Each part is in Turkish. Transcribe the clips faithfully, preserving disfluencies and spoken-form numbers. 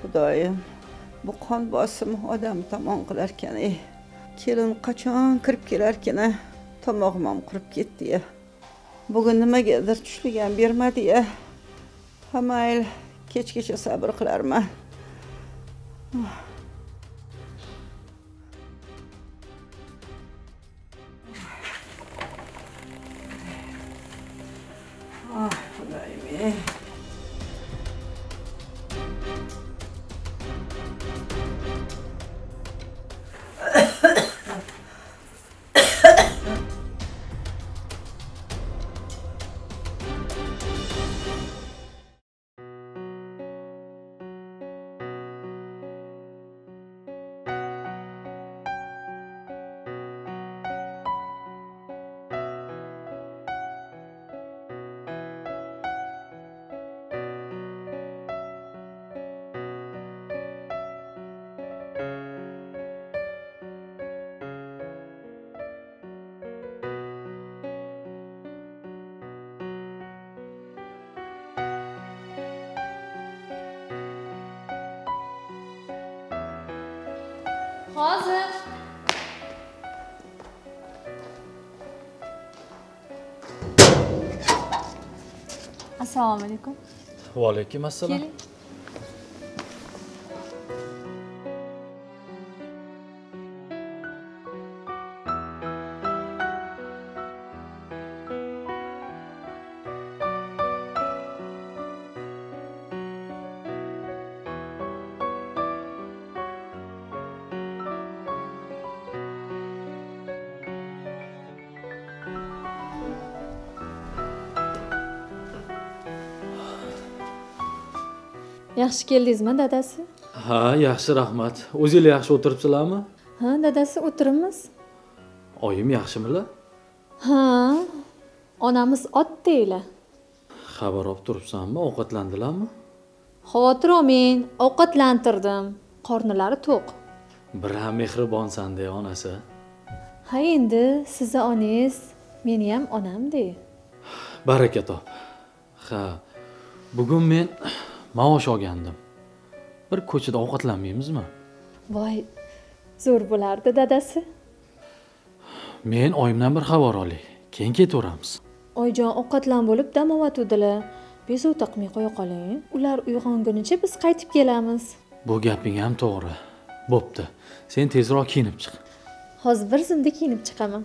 Xudoyim, bu qon bosimi odam tomon qilarkan, ey kelin qachon kirib kelarkan, tomog'im ham qurib ketdi. Bugun nimagadir tushligam bermadi-ya. Hamayl kechgacha sabr qilarman. Ah, Xudoyim. Hazır. Assalamu alaikum. Ve aleyküm assalam. Gelin. Yaxshi keldingizmi, dadasi? Ha, yaxshi, rahmat. O'zingiz yaxshi o'tiribsizlarmi? Ha, dadasi, o'tiramiz. Oyim yaxshimilar? Ha, onamiz otdeylar. Xabar olib turibsanmi, ovqatlandilarmi? Xavotir olmang, ovqatlantirdim. Qornilari to'q. Bir ham mehribonsan-da, onasi. Ha, endi siz onangiz, meni ham onam-da. Baraka top. Ha, bugun men maosh olgandim. Bir ko'chada ovqatlanmaymizmi? Voy, zo'r bo'lardi, dadasi. Men oyimdan bir xabar olay, keyin ketaveramiz. Oyjon ovqatlan bo'lib dam olatuvdilar. Bezovta qilmay qo'ya qoling. Ular uyg'ongunicha biz qaytib kelamiz. Bu gaping ham to'g'ri. Bo'pti. Sen tezroq kiyinib chiq. Hozir bir zimda kiyinib chiqaman.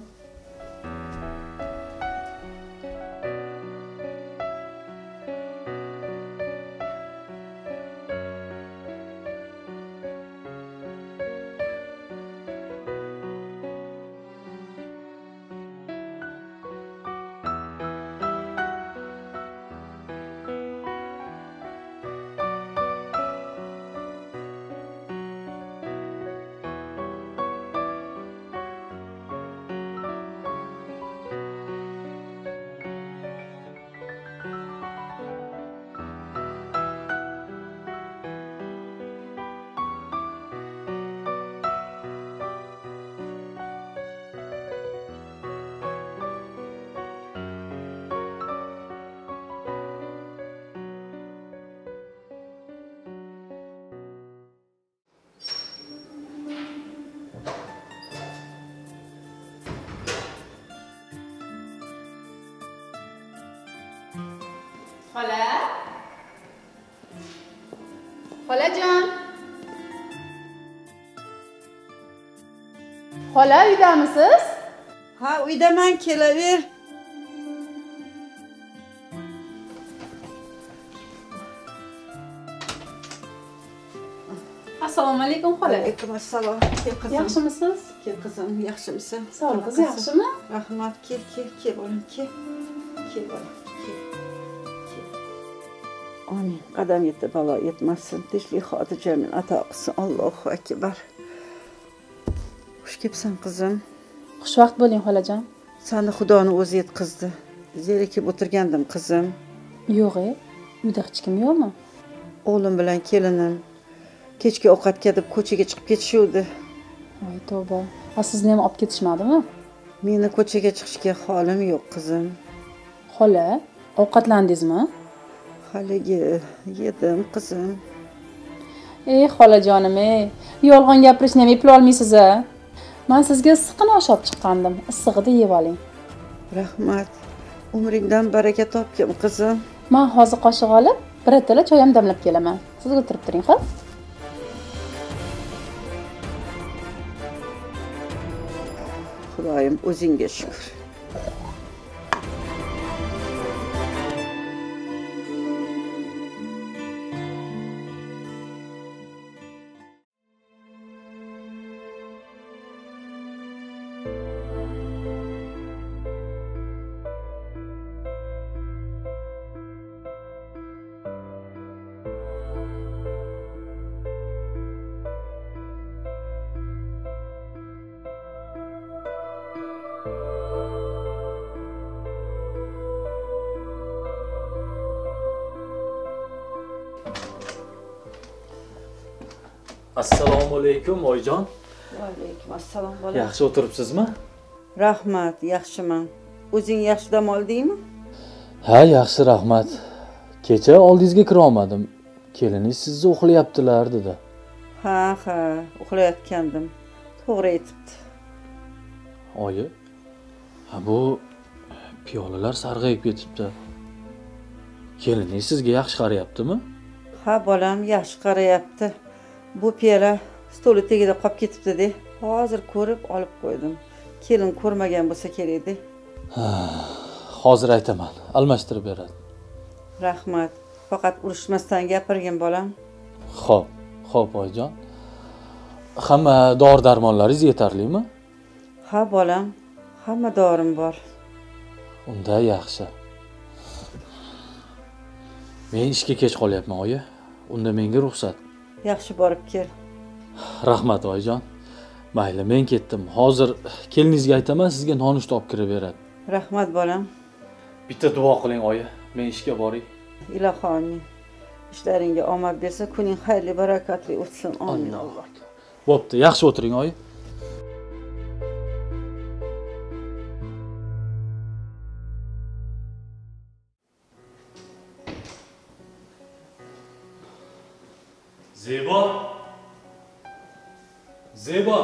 Hola. Xolajon. Xola, uydamisiz? Ha, uydaman, kelaver. Assalomu alaykum, xola. Alaykum assalom. Kel qizim. Yaxshimisiz? Kel qizim, yaxshimisan? Sog' qiz, yaxshimi? Rahmat, kel, kel, kel o'g'lim, kel. Kel bolam. Amin. Qadam yetib balo yetmasin. Tinchlik xotirjamlik ato qilsin. Allohu akbar. Xush kelibsan qizim. Xushvaqt bo'ling xolajon. Seni Xudoning o'zi yetkazdi. Zerikib o'tirgandim qizim. Yo'q-e. Uyda hech kim yo'qmi? O'g'lim bilan kelinim kechki ovqatga deb ko'chaga chiqib ketishuvdi. Voy tavba. Ha, sizni ham olib ketishmadimi? Meni ko'chaga chiqishga holim yo'q qizim. Xola, ovqatlandingizmi? Haligi yedim qizim. Ey xolajonim, ey. Yolg'on gapirishni ham eplay olmaysiz a. Men sizga issiqqina osh olib chiqqandim. Issig'ida yeb oling. Rahmat. Umringdan baraka topgin qizim. Men hozir qoshiq olib, birato'la choy ham damlab kelaman. Siz o'tirib turing, xo'p? Xudoyim, o'zingga shukr. Assalomu alaykum oyjon. Va alaykum assalom bolam. Yaxshi o'tiribsizmi? Rahmat, yaxshiman. O'zing yaxshi dam oldingmi? Ha, yaxshi, rahmat. Kecha oldingizga kira olmadim. Keliningiz sizni uxlayaptilar dedi. Ha, ha, uxlayotgandim. To'g'ri aytibdi. Oyi. Ha, bu piyolalar sarg'ayib ketibdi. Keliningiz sizga yaxshi qarayaptimi? Ha, bolam, yaxshi qarayapti. Bu piyola stoli tagida qolib ketibdi-da. Hozir ko'rib olib qo'ydim. Kelin ko'rmagan bo'lsa kerak-da. Ha, hozir aytaman. Almashtirib beradi. Rahmat. Faqat urishmasdan gapirgin bolam. Xo'p, xo'p oyjon. Hamma dori-darmonlaringiz yetarlimi? Ha, bolam. Hamma dorim bor. Unda yaxshi. Men ishga kech qolyapman, oyi. Unda menga ruxsat. Yaxshi, borib kel. Rahmat oyijon. Mayli, men ketdim. Hozir keliningizga aytaman, sizga nonushta olib kirib beradi. Rahmat bolam. Bitta duo qiling oyi. Men ishga boray. Iloho omi. Ishlaringga omad bersa, kuning xayrli, barakatli o'tsin. Amin. Alloh. Bo'pti, yaxshi o'tiring oyi. Zebo. Zebo.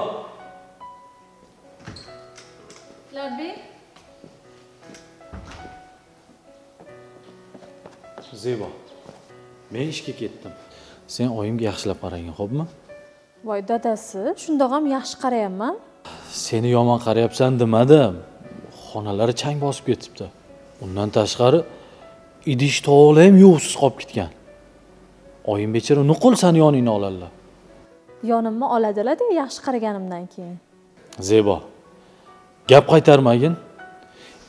Labbey. Zebo. Men ishga ketdim. Sen oyimga yaxshilab qaragin, xo'pmi? Voy dadasi, shundoq ham yaxshi qarayapman. Seni yomon qarayapsan demadim. Xonalari chang bosib ketibdi. Undan tashqari idish tovuqlar ham yo'qsiz qolib ketgan. Oyim bechara nuqul sani yoningni oladilar. Yonimni oladilar-da, yaxshi qaraganimdan keyin. Zebo. Gap qaytarmagin.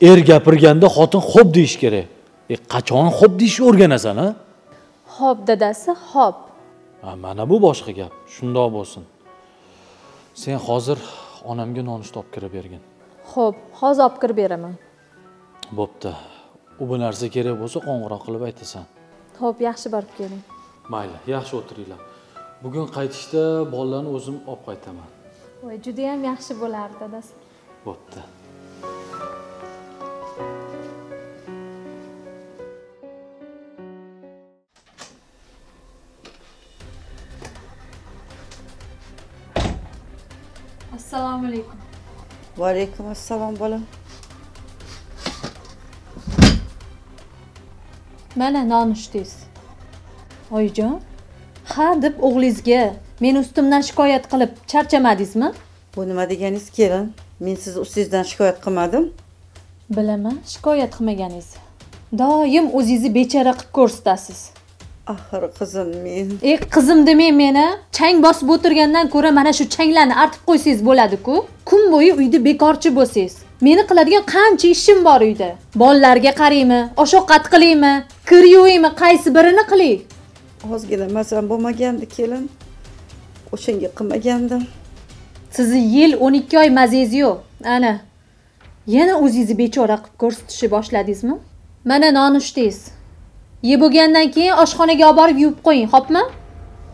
Er gapirganda xotin xo'p deish kerak. E qachon xo'p deishni o'rganasan, ha? Xo'p dadasi, xo'p. Ha, mana bu boshqa gap. Shundoq bo'lsin. Sen hozir onamga nonushta olib kirib bergin. Xo'p, hozir olib kirib beraman. Bo'pti. U bir narsa kerak bo'lsa qo'ng'iroq qilib aytasan. Xo'p, yaxshi borib keling. Mayli, yaxshi o'tiringlar. Bugun qaytishda bolalarni o'zim olib qaytaman. Voy, juda ham yaxshi bo'lardi, dadasi. Bo'pti. Assalomu alaykum. Va alaykum assalom bolam. Mana nonushtangiz. Oyjon, Ha deb o'g'lingizga men ustimdan shikoyat qilib charchamadingizmi? Bu nima deganingiz kelin? Men siz ustingizdan shikoyat qilmadim. Bilaman, shikoyat qilmaganingiz. Doim o'zingizni bechara qilib ko'rsatasiz. Axir qizim men. Ey qizim demang meni. Chang bosib o'tirgandan ko'ra mana shu changlarni artib qo'ysangiz bo'ladi-ku. Kun bo'yi uyda bekorchi bo'lsangiz, meni qiladigan qancha ishim bor uyda. Bolalarga qaraymi, osh-ovqat qilaymi, kir yuvaymi, qaysi birini qilay? Hozgina masam bo'lmagandi kelin. O'shanga qilmagandim. Sizni yil o'n ikki oy mazingiz yo'q. Ana. Yana o'zingizni bechora qilib ko'rsatishni boshladingizmi? Mana nonushtangiz. Yeb bo'lgandan keyin oshxonaga olib borib yuvib qo'ying, xo'pmi?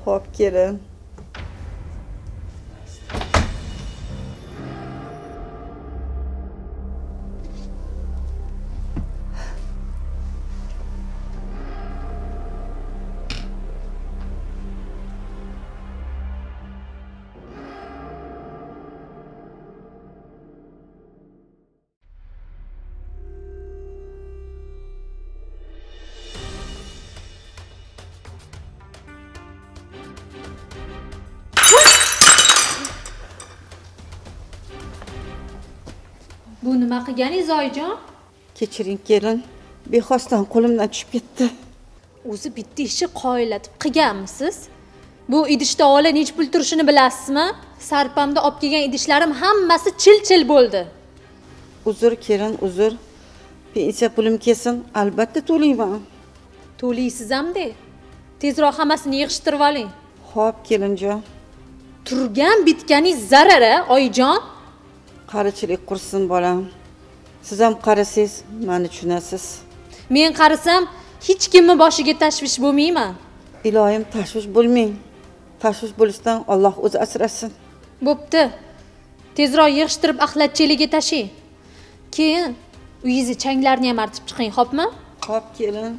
Xo'p, kelin. Bu nima qilganingiz oyjon? Kechiring kelin, bexosdan qo'limdan tushib ketdi. O'zi bitta ishi qoyillatib qilganmisiz? Bu idishda ola nech pul turishini bilasizmi? Sarpamda olib kelgan idishlarim hammasi chil-chil bo'ldi. Uzr kelin, uzr. Pensiya pulim kelsin, albatta to'layman. To'laysiz hamda. Tezroq hammasini yig'ishtirib oling. Xo'p kelinjon. Turgan bitganingiz zarara, oyjon. Qarichilik qursin bolam. Siz ham qarasangiz, meni tushunasiz. Men qarasam, hech kimni boshiga tashvish bo'lmayman. Ilohim, tashvish bo'lmang. Tashvish bo'lishdan Alloh o'zi asrasin. Bo'pti. Tezroq yig'ishtirib axlatchiligiga tashing. Keyin uyingizni changlarni ham artib chiqing, xo'pmi? Xo'p, kelin.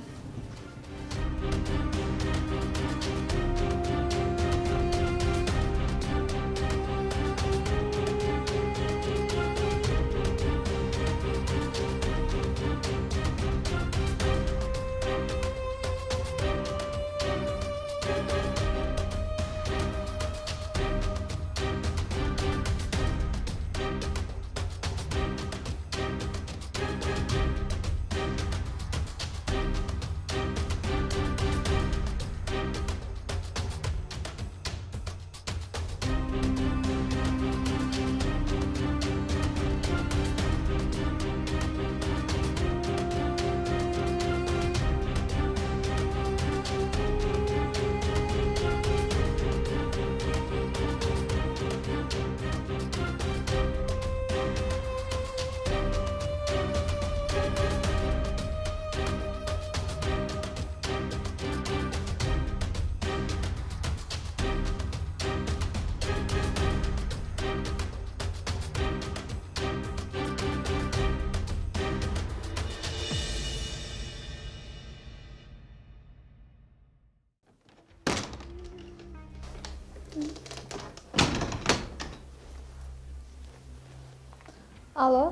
Alo.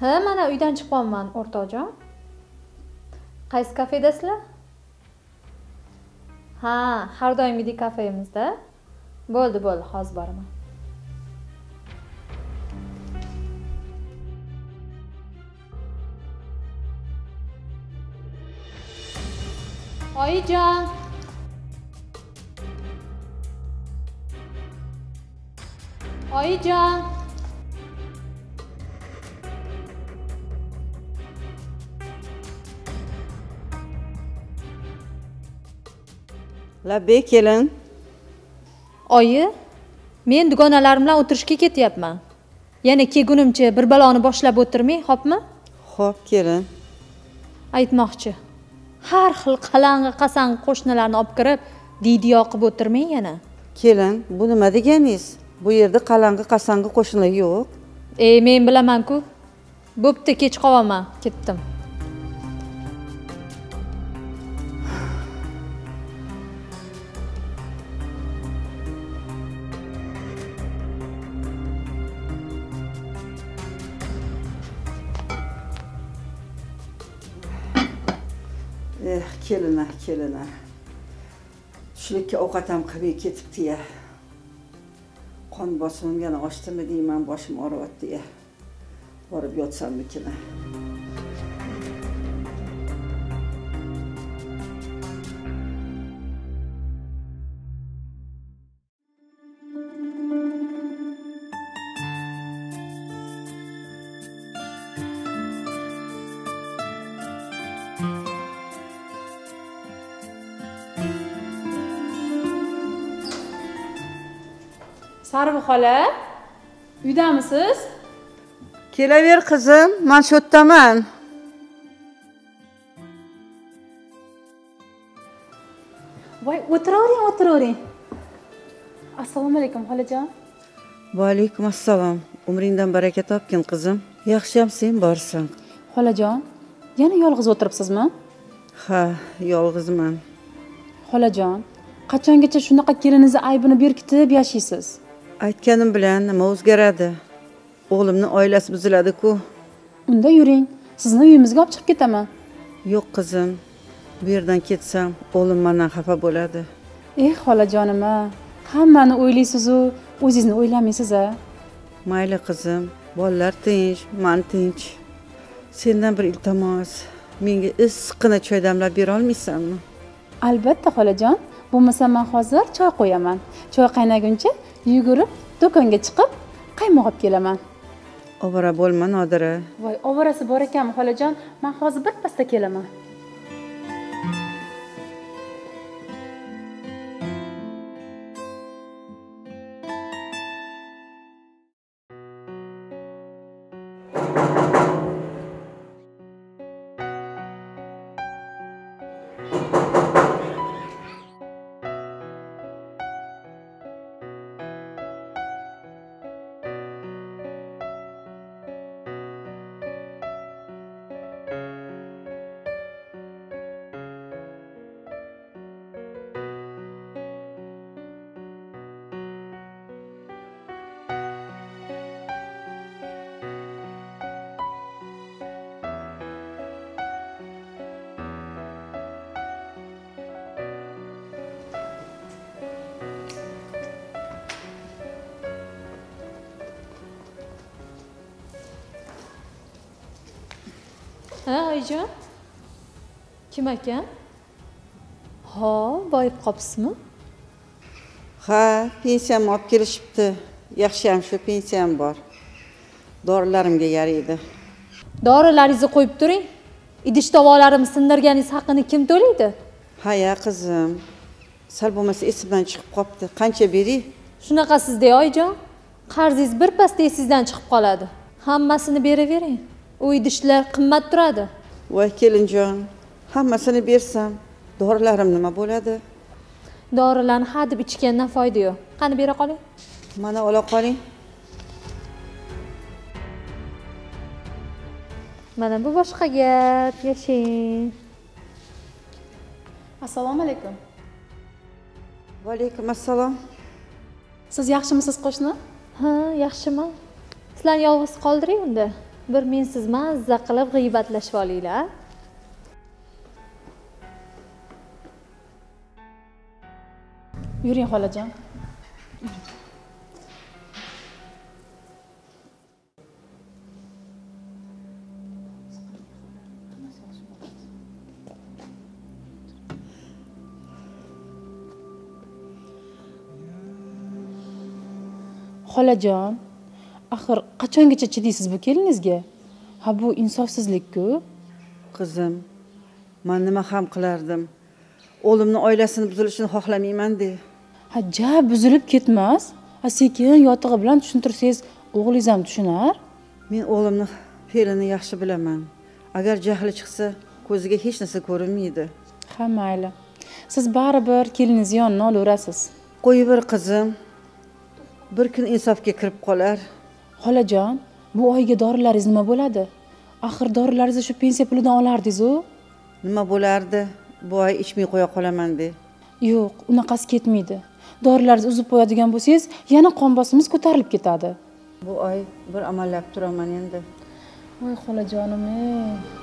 Ha, mana uydan chiqqanman, o'rtoqjon. Qaysi kafedasizlar? Ha, har doimgidek kafemizda. Bo'ldi, bo'ldi, hozir boraman. Oyijon. Oyijon. Labbay kelin. Oyi, men dugonalarim bilan o'tirishga ketyapman. Yana kelgunimcha bir baloni boshlab o'tirmay, xo'pmi? Xo'p, kelin. Aytmoqchi. Har xil qalang'i-qasang'i qo'shnilarni olib kirib, didiyo qilib o'tirmang yana. Kelin, bu nima deganingiz? Bu yerda qalang'i-qasang'i qo'shnilar yo'q. Ey, men bilaman-ku. Bo'pti, kech qolaman, ketdim. Eh, kelina, kelina. Tushlikka ovqat ham qilib ketibdi-ya. Qon bosimim yana oshdimi deyman, boshim og'riyapti-ya. Borib yotsammikin-a. Sarvi xola, uydamisiz? Kelaver qizim, men shu yerdaman. Voy, o'tiravering, o'tiravering. Assalomu alaykum xolajon. Va alaykum assalom. Umringdan baraka topgin qizim. Yaxshiyam sen borsan. Xolajon, yana yolg'iz o'tiribsizmi? Ha, yolg'izman. Xolajon, qachongacha shunaqa kelinizni aybini berkitib yashaysiz? Aytganim bilan nima o'zgaradi? O'g'limning oilasi buziladi-ku. Unda yuring, sizni uyimizga olib chiqib ketaman. Yo'q qizim, bu yerdan ketsam o'g'lim mendan xafa bo'ladi. Eh, xolajonim-a, hammani o'ylaysiz-u, o'zingizni o'ylamaysiz-a? Mayli qizim, bolalar tinch, men tinch. Sendan bir iltimos, menga issiqqina choy damlab bera olmaysanmi? Albatta, xolajon. Bo'lmasa men hozir choy qo'yaman. Choy qaynaguncha yugurib do'konga chiqib qaymoq olib kelaman. Ovora bo'lma, Nodira. Voy, ovorasi bor ekan, xolajon. Men hozir bir pastda kelaman. Ha, oyijon. Kim ekan? Ha, boyib qopsizmi? Ha, pensiyam olib kelishibdi. Yaxshi ham shu pensiyam bor. Dorilarimga yaraydi. Dorilaringizni qo'yib turing. Idish tovolarimni sindirganingiz haqini kim to'laydi? Ha, ya qizim. Sal bo'lmasa esimdan chiqib qopti. Qancha bering? Shunaqasizda, oyijon. Qarzingiz bir pasda esingizdan chiqib qoladi. Hammasini beravering. O idishlar qimmat turadi. Voy kelinjon, hammasini bersam, dorilarim nima bo'ladi? Dorilarni hadib ichgandan foyda yo'q. Qani bera qoling. Mana ola qoling. Mana bu boshqa gap, yashang. Assalomu alaykum. Va alaykum assalom. Siz yaxshimisiz qo'shni? Ha, yaxshiman. Sizlarni yolg'iz qoldiring unda. Bir men siz mazza qilib g'iybatlashib olinglar. Yuring xolajon. Xolajon, axir qachongacha chidaysiz bu keliningizga? Ha, bu insofsizlik-ku. Qizim, men nima ham qilardim? O'g'limni oilasini buzilishini xohlamayman-da. Ha, ja buzilib ketmas. Ha, sekin yotig'i bilan tushuntirsangiz, o'g'lingiz ham tushunar. Men o'g'limni fe'lini yaxshi bilaman. Agar jahli chiqsa, ko'ziga hech narsa ko'rinmaydi. Ha, mayli. Siz baribir keliningizni yonga olaverasiz. Qo'yib bir qizim. Bir kun insofga kirib qolar. Xolajon, bu oyga dorilaringiz nima bo'ladi? Axir dorilaringizni shu pensiya pulidan olardingiz-ku. Nima bo'lardi? Bu oy ichmay qo'ya qolaman-da. Yo'q, unaqasi ketmaydi. Dorilaringizni uzib qo'yadigan bo'lsangiz, yana qon bosimiz ko'tarilib ketadi. Bu oy bir amallab turaman endi. Voy xolajonim-ey.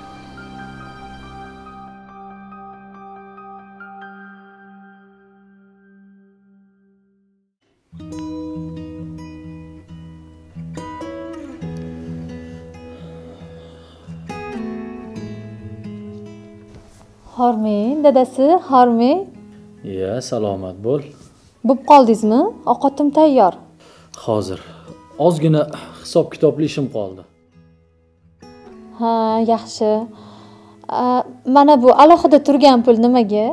Harmin, dedesi Harmin. Ya, salomat bo'l. Bo'p qoldingizmi? Ovqatim tayyor. Hozir. Ozgina hisob-kitobli ishim qoldi. Ha, yaxshi. Mana bu alohida turgan pul nimaga?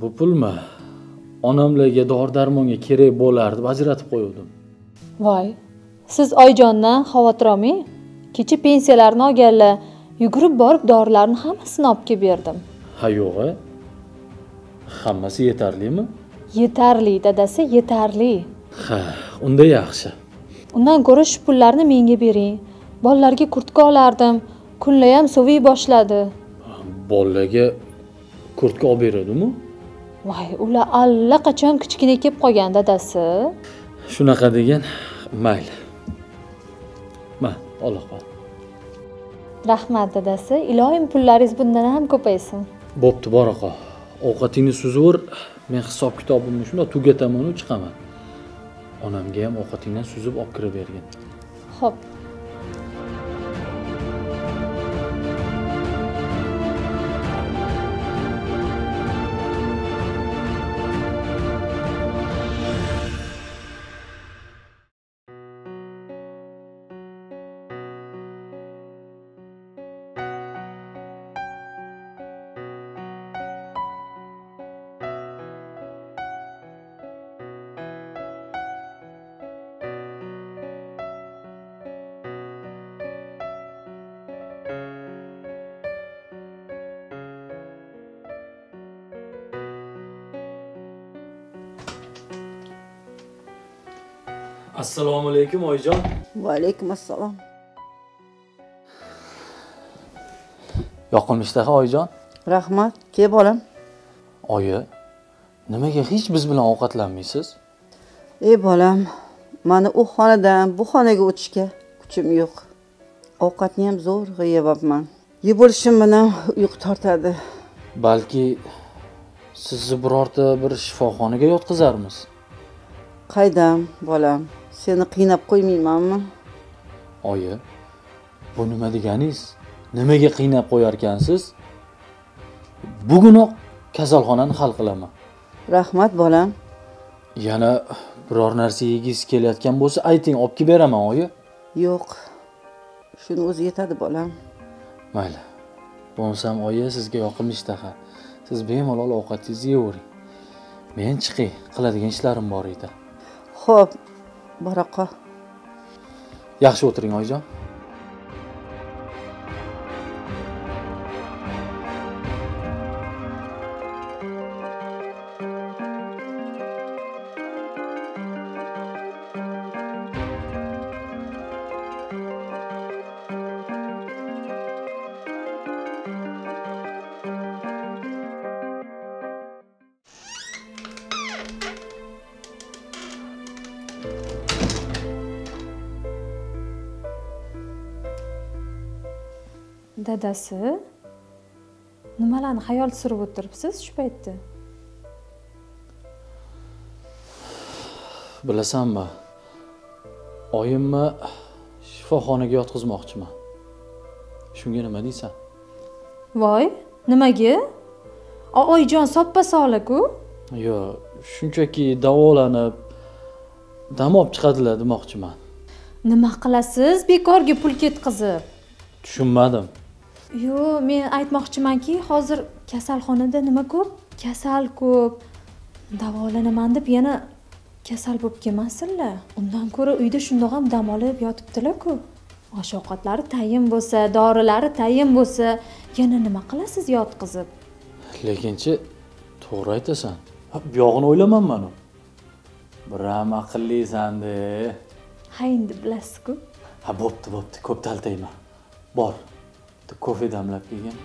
Bu pulmi? Onamlarga dori-darmonga kerak bo'lardi, ajratib qo'ydim. Voy, siz oyjondan xavotir olmang. Kecha pensiyalarni olganlar, yugurib borib dorilarni hammasini olib kelib berdim. Ha, yo'q. Hammasi yetarlimi? Yetarli, dadasi, yetarli. Ha, unda yaxshi. Undan ko'ra shu pullarni menga bering. Bolalarga kurtka olardim, kunlar ham soviy boshladi. Bolalarga kurtka olib beradimi? Voy, ular allaqachon kichkina kelib qolgan, dadasi. Shunaqa degan, mayli. Ma, Alloh qol. Rahmat, dadasi. Ilohim pullaringiz bundan ham ko'paysin. Bo'pti, bora qol. Ovqatingni suzaver. Men hisob-kitobimni shunday tugataman, chiqaman. Onamga ham ovqatingdan suzib olib kirib bergin. Xo'p. Assalomu alaykum oyjon. Va alaykum assalom. Yoqilmishdaqa oyjon. Rahmat, kelib olam. Oyi, nimaga hech biz bilan ovqatlanmaysiz? Ey bolam, meni u xonadan bu xonaga o'tishga kuchim yo'q. Ovqatni ham zo'rg'a yeyapman. Yeb bo'lishim bilan uyqu tortadi. Balki sizni birorta bir shifoxonaga yotqizarmiz. Qaydam, bolam. Seni qiynab qo'ymaymanmi? Oyi, bu nima deganingiz? Nimaga qiynab qo'yarkansiz? Bugunoq kasalxonani hal qilaman. Rahmat, bolam. Yana biror narsa yegingiz kelayotgan bo'lsa, ayting, olib kelib beraman, oyi. Yo'q. Shuni o'zi yetadi, bolam. Mayli. Bo'lsam, oyi, sizga yoqilmishtaqa. Siz bemalol ovqatingizni yeyavering. Men chiqay, qiladigan ishlarim bor edi. Xo'p. Baraka. Yaxshi o'tiring, oyjon. Dadasi, nimalarni xayol surib o'tiribsiz shu paytda? Bilasanmi, oyimni shifoxonaga yotqizmoqchiman. Shunga nima deysan? Voy, nimaga? Oyjon soppa solak-ku. Yo'q, shunchaki davolanib, dam olib chiqadilar demoqchiman. Nima qilasiz? Bekorga pul ketqizib. Tushunmadim. Yo'q, men aytmoqchimanki, hozir kasalxonada nima ko'p? Kasal ko'p. Davolanaman deb yana kasal bo'lib kelmasinlar. Undan ko'ra uyda shundoq ham dam olib yotibdilar-ku. Osh-ovqatlari tayin bo'lsa, dorilari tayin bo'lsa, yana nima qilasiz yotqizib? Lekinchi, to'g'ri aytasan. Bu yog'ini o'ylaman men. Biram aqllisan-da. Ha, endi bilasiz-ku. Ha, bo'pti, bo'pti, ko'p taltayman. Bor. Kofe damlab kelgan.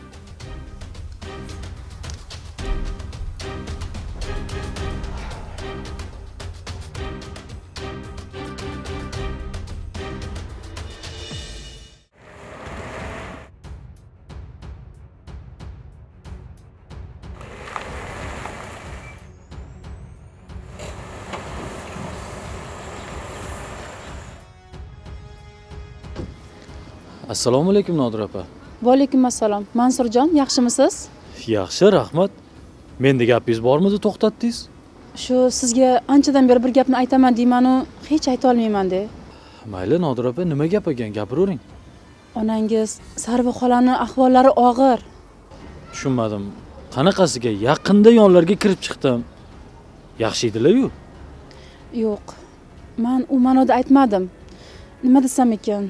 Assalomu alaykum Nodir opa. Valeyküm assalom. Mansurjon, yaxshimisiz? Yaxshi, rahmat. Menda gapingiz bormidi, to'xtatdingiz? Shu sizga anchadan beri bir gapni aytaman deyman-u, hech ayta olmayman-da. Mayli, Nodira opa, nima gap ekan, gapiravering. Onangiz Sarvi xolaning ahvollari og'ir. Tushunmadim. Qanaqasiga yaqinda yonlarga kirib chiqdim. Yaxshi edilar-ku. Yo'q. Men u ma'noda aytmadim. Nima desam ekan?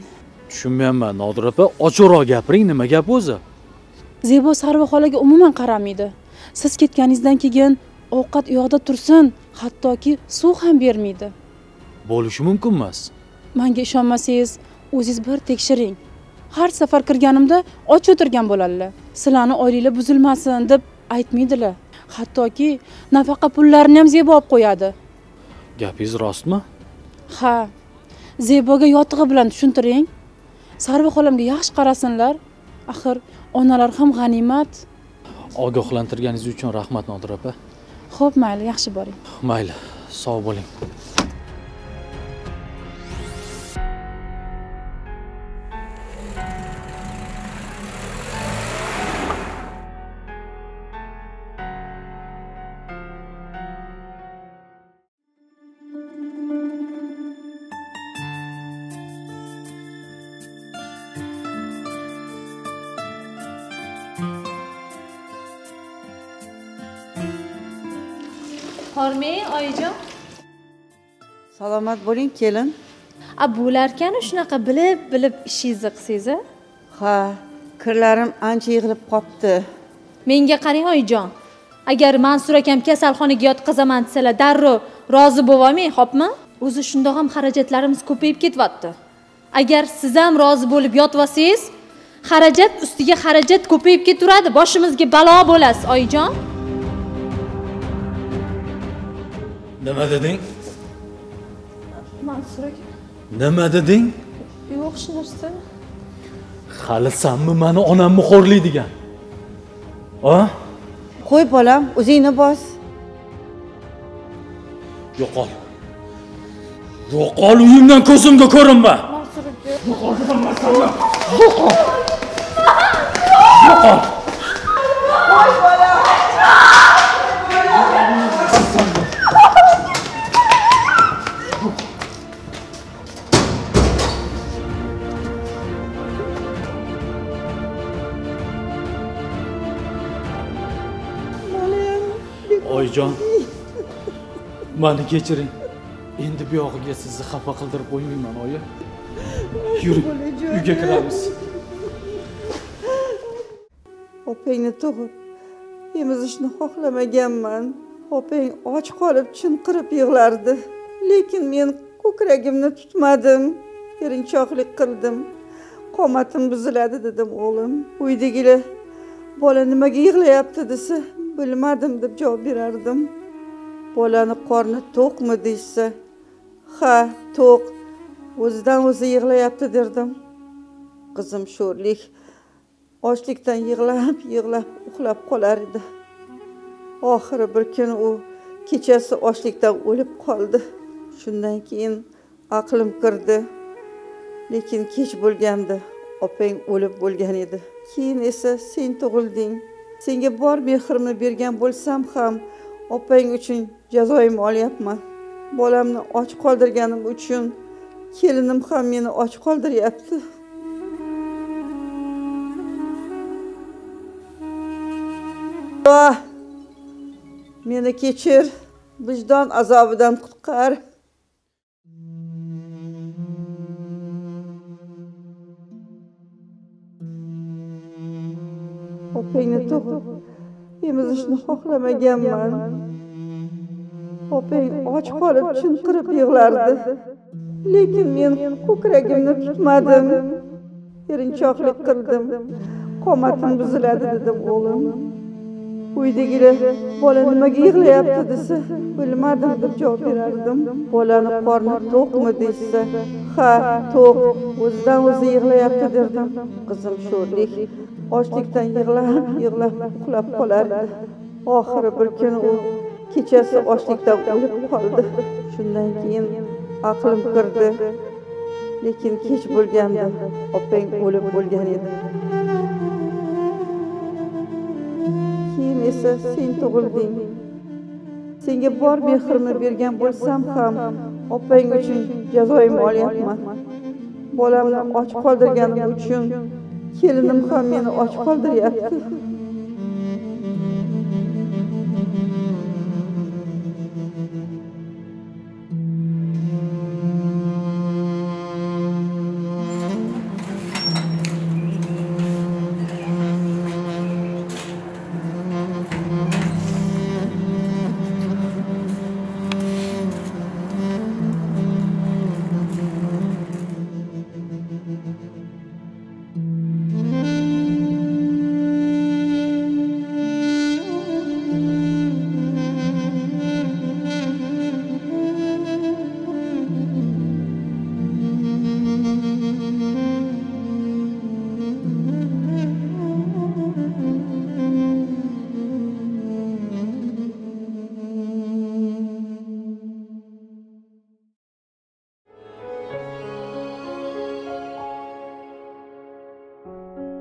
Tushunmayman, Nodira opa, ochiqroq gapiring, nima gap o'zi? Zebo Sarvi xolaga umuman qaramaydi. Siz ketganingizdan keyin ovqat uyoqda tursin, hattoki suv ham bermaydi. Bo'lishi mumkin emas. Menga ishonmasangiz, o'zingiz bir tekshiring. Har safar kirganimda och o'tirgan bo'ladilar. Sizlarning oilangiz buzilmasin deb aytmaydilar. Hattoki nafaqa pullarini ham Zebo olib qo'yadi. Gapingiz rostmi? Ha. Zeboga yotig'i bilan tushuntiring. Sarvi xolamga yaxshi qarasinlar. Axir onalar ham g'animat. Ogohlantirganingiz uchun rahmat, Nodira opa. Xo'p, mayli, yaxshi boring. Mayli, sog' bo'ling. Hormey, oyijon. Salomat bo'ling, kelin. A bularkan shunaqa bilib-bilib ishingizni qilsangiz-a? Ha, kirlarim ancha yig'ilib qopti. Menga qarang, oyijon. Agar Mansur akam kasalxonaga yotqizaman desalar, darrov rozi bo'la olmang, xo'pmi? O'zi shundoq ham xarajatlarimiz ko'payib ketyapti. Agar siz ham rozi bo'lib yotvasangiz, xarajat ustiga xarajat ko'payib ketaveradi, boshimizga balo bo'lasiz, oyijon. Nima deding? Mansur aka. Nima deding? Yo'q, shu narsa. Hali sanmi meni onamni xo'rlaydigan? A? Qo'y bolam, o'zingni bos. Yo'qol. Yo'qol, uyimdan ko'zimga ko'rinma. Mansur aka. Yo'qol, sanma. Yo'qol. Yo'qol. Qo'y bolam. Oyijon, meni kechiring. Endi bu yog'iga sizni xafa qildirib qo'ymayman, oyi. Yuring, uyga kiramiz. Opangni to'g'ri emizishni xohlamaganman. Opang och qolib, chinqirib yig'lardi. Lekin men ko'kragimni tutmadim, erinchoqlik qildim. Qomatim buziladi dedim, o'g'lim. Uydagilar bola nimaga yig'layapti desa, bilmadim deb javob berardim. Bolani qorni to'qmi deysa, ha, to'q, o'zidan o'zi yig'layapti derdim. Qizim sho'rlik, ochlikdan yig'lab, yig'lab uxlab qolar edi. Oxiri bir kun u kechasi ochlikdan o'lib qoldi. Shundan keyin aqlim kirdi. Lekin kech bo'lganda, opang o'lib bo'lgan edi. Keyin esa sen tug'ilding. Senga bor mehrimni bergan bo'lsam ham opang uchun jazoimni olyapman. Bolamni och qoldirganim uchun kelinim ham meni och qoldiryapti. Meni kechir, vijdon azobidan qutqar. Opangni to'g'ri emizishni xohlamaganman. Opang och qolib, chinqirib yig'lardi. Lekin men ko'kragimni tutmadim, erinchoqlik qildim. Qomatim buziladi dedim, o'g'lim. Uydagilar bola nimaga yig'layapti desa, bilmadim deb javob berardim. Bolani qorni to'qmi desa, ha, to'q, o'zidan o'zi yig'layapti derdim. Qizim sho'rlik, ochlikdan yig'lab, yig'lab uxlab qolardi. Oxiri bir kun u kechasi ochlikdan o'lib qoldi. Shundan keyin aqlim kirdi. Lekin kech bo'lganda opang o'lib bo'lgan edi. esa sen tug'ilding. Senga bor mehrimni bergan bo'lsam ham, opang uchun jazoim olyapman. Bolamni och qoldirganim uchun, kelinim ham meni och qoldiryapti.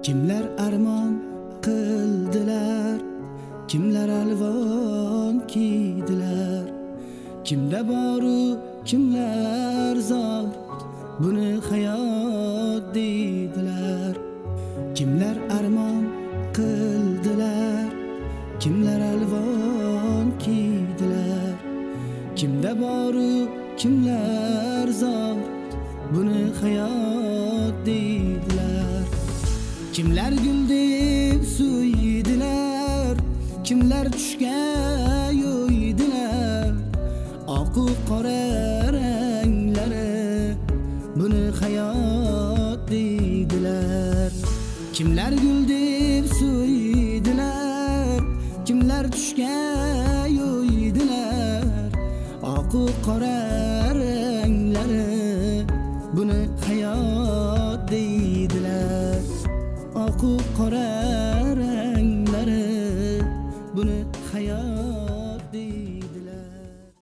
Kimler armon qildilar, kimler alvon kiydilar, kimda boru kimler zor, buni hayot deydilar. Kimler armon qildilar, kimler alvon kiydilar, kimda boru kimler zor, buni hayot deydilar. Kimler güldüb suydiler, kimler düşge yoydiler, aku qora renglere buni hayat deydiler. Kimler güldüb suydiler, kimler düşge yoydiler, aku qora renglere buni hayat deydiler. Aku qora